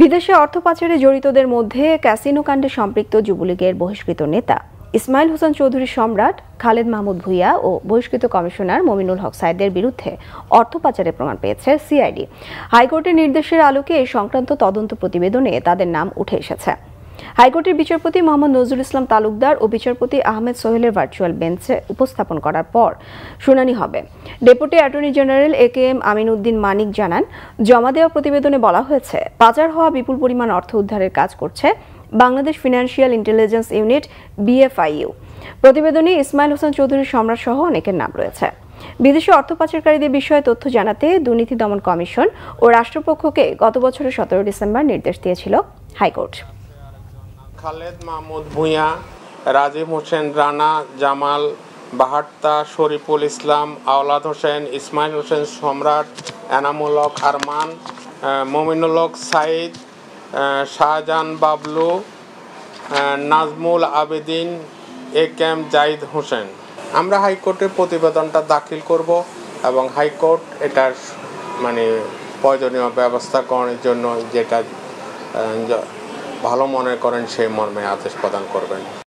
বিদেশে অর্থ পাচারে জড়িতদের মধ্যে ক্যাসিনো কাণ্ডে সম্পৃক্ত যুবলীগের বহিষ্কৃত নেতা ইসমাইল হোসেন চৌধুরী সম্রাট, খালেদ মাহমুদ ভূঁইয়া ও বহিষ্কৃত কমিশনার মমিনুল হক সাইদের বিরুদ্ধে অর্থ পাচারের প্রমাণ পেয়েছে সিআইডি। হাইকোর্টের নির্দেশের আলোকে এই সংক্রান্ত তদন্ত প্রতিবেদনে তাদের নাম উঠে এসেছে। হাইকোর্টের বিচারপতি মোহাম্মদ নজরুল ইসলাম তালুকদার ও বিচারপতি আহমেদ সোহেলের ভার্চুয়াল বেঞ্চে উপস্থাপন করার পর শুনানি হবে। Deputy attorney general AKM Aminuddin Manik জানান, জমা দেওয়া প্রতিবেদনে বলা হয়েছে, পাচার হওয়া বিপুল পরিমাণ অর্থ উদ্ধারের কাজ করছে Bangladesh financial intelligence unit BFIU। প্রতিবেদনে ইসমাইল হোসেন চৌধুরী সম্রাট সহ অনেকের নাম রয়েছে। বিদেশি অর্থ পাচারকারীদের বিষয়ে তথ্য জানাতে দুর্নীতি দমন কমিশন ও রাষ্ট্রপক্ষকে গত বছরের 17 ডিসেম্বর নির্দেশ দিয়েছিল হাইকোর্ট। খালেদ মাহমুদ ভূঁইয়া, রাজিম হোসেন রানা, জামাল বাহার্তা, শরীফুল ইসলাম, আওলাদ Hossain, Ismail Hossain Samrat, Enamul Haque, Arman, Mominul Haque Sayeed, Shahjahan Bablu, Nazmul Abedin, A K M Zahid Hossain. আমরা হাইকোর্টের প্রতিবেদনটা দাখিল করব এবং হাইকোর্ট এটার প্রয়োজনীয় ব্যবস্থা করার জন্য যেটা ভালো মনে করেন সেই মর্মে আদেশ প্রদান করবেন।